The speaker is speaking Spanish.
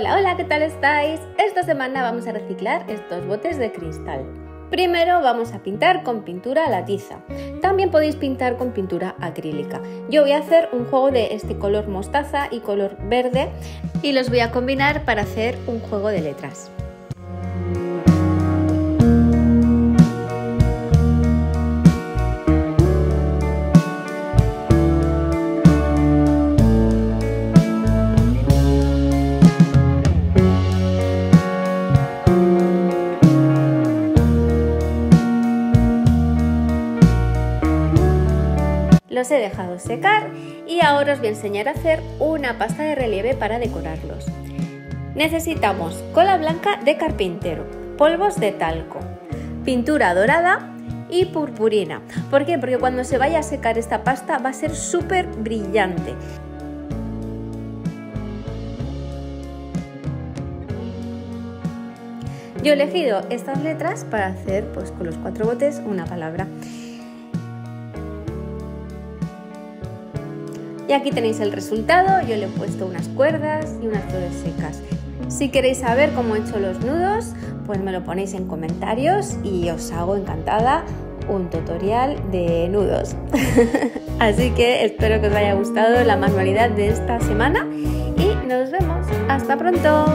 Hola, hola, ¿qué tal estáis? Esta semana vamos a reciclar estos botes de cristal. Primero vamos a pintar con pintura a la tiza. También podéis pintar con pintura acrílica. Yo voy a hacer un juego de este color mostaza y color verde y los voy a combinar para hacer un juego de letras. Los he dejado secar y ahora os voy a enseñar a hacer una pasta de relieve para decorarlos. Necesitamos cola blanca de carpintero, polvos de talco, pintura dorada y purpurina. ¿Por qué? Porque cuando se vaya a secar esta pasta va a ser súper brillante. Yo he elegido estas letras para hacer, pues, con los 4 botes una palabra. Y aquí tenéis el resultado, yo le he puesto unas cuerdas y unas flores secas. Si queréis saber cómo he hecho los nudos, pues me lo ponéis en comentarios y os hago encantada un tutorial de nudos. Así que espero que os haya gustado la manualidad de esta semana y nos vemos. ¡Hasta pronto!